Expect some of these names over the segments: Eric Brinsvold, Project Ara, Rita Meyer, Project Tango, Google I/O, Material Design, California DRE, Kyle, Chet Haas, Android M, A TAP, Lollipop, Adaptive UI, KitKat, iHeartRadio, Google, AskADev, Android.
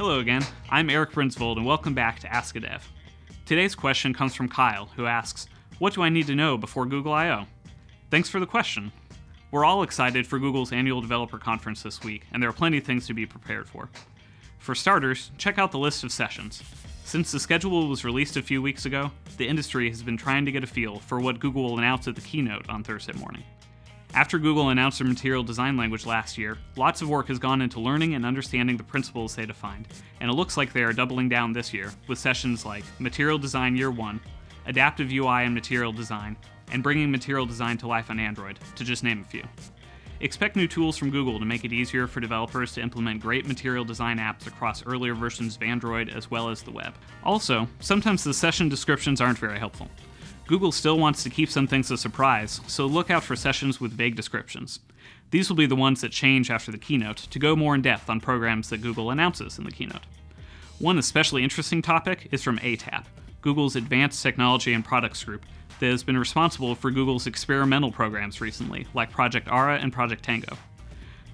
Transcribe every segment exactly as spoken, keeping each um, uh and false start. Hello again, I'm Eric Brinsvold and welcome back to AskADev. Today's question comes from Kyle, who asks, what do I need to know before Google I O? Thanks for the question. We're all excited for Google's annual developer conference this week, and there are plenty of things to be prepared for. For starters, check out the list of sessions. Since the schedule was released a few weeks ago, the industry has been trying to get a feel for what Google will announce at the keynote on Thursday morning. After Google announced their Material Design language last year, lots of work has gone into learning and understanding the principles they defined, and it looks like they are doubling down this year with sessions like Material Design Year one, Adaptive U I and Material Design, and Bringing Material Design to Life on Android, to just name a few. Expect new tools from Google to make it easier for developers to implement great material design apps across earlier versions of Android as well as the web. Also, sometimes the session descriptions aren't very helpful. Google still wants to keep some things a surprise, so look out for sessions with vague descriptions. These will be the ones that change after the keynote to go more in depth on programs that Google announces in the keynote. One especially interesting topic is from A TAP, Google's Advanced Technology and Products Group, that has been responsible for Google's experimental programs recently, like Project Ara and Project Tango.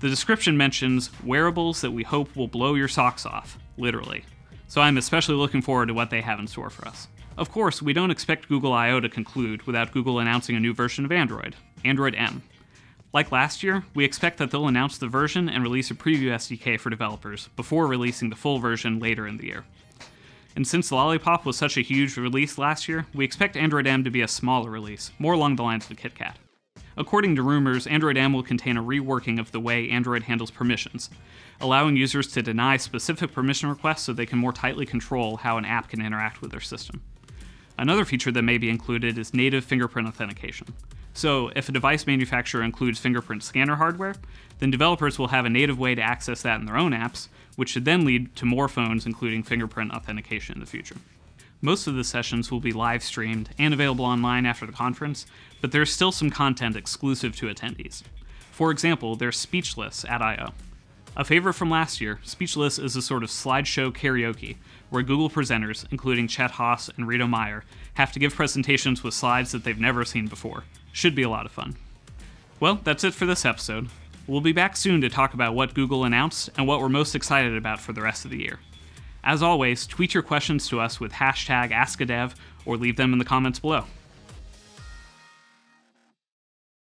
The description mentions wearables that we hope will blow your socks off, literally. So I'm especially looking forward to what they have in store for us. Of course, we don't expect Google I O to conclude without Google announcing a new version of Android, Android M. Like last year, we expect that they'll announce the version and release a preview S D K for developers before releasing the full version later in the year. And since Lollipop was such a huge release last year, we expect Android M to be a smaller release, more along the lines of the KitKat. According to rumors, Android M will contain a reworking of the way Android handles permissions, allowing users to deny specific permission requests so they can more tightly control how an app can interact with their system. Another feature that may be included is native fingerprint authentication. So if a device manufacturer includes fingerprint scanner hardware, then developers will have a native way to access that in their own apps, which should then lead to more phones including fingerprint authentication in the future. Most of the sessions will be live streamed and available online after the conference, but there's still some content exclusive to attendees. For example, there's Speechless at I O. A favorite from last year, Speechless is a sort of slideshow karaoke where Google presenters, including Chet Haas and Rita Meyer, have to give presentations with slides that they've never seen before. Should be a lot of fun. Well, that's it for this episode. We'll be back soon to talk about what Google announced and what we're most excited about for the rest of the year. As always, tweet your questions to us with hashtag AskADev or leave them in the comments below.